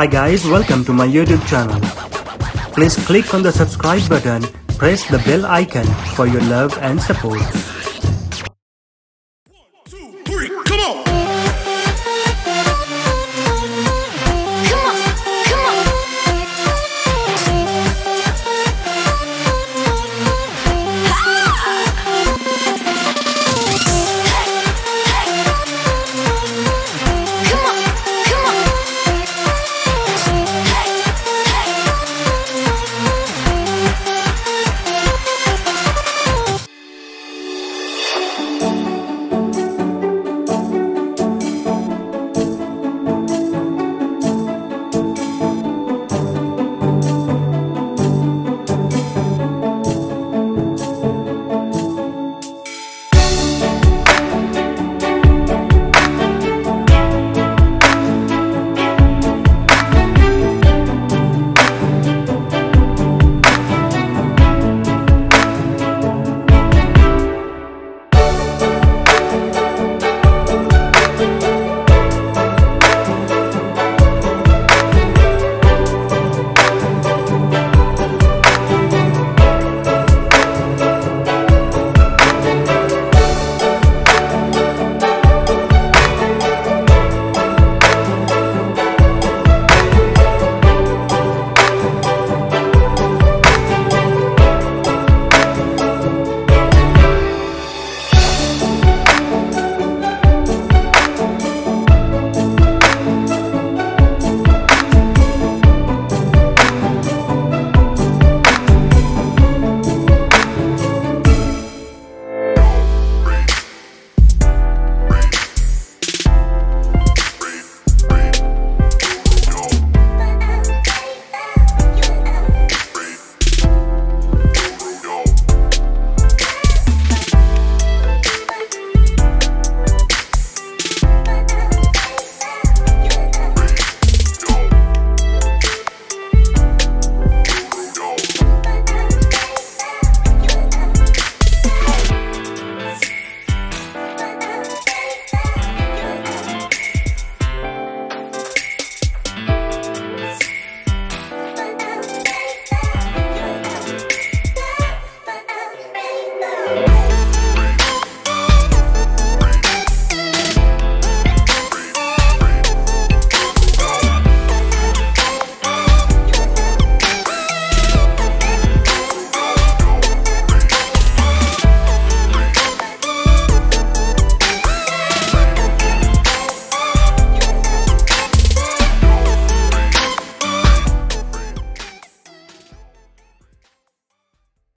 Hi guys, welcome to my YouTube channel. Please click on the subscribe button, press the bell icon for your love and support.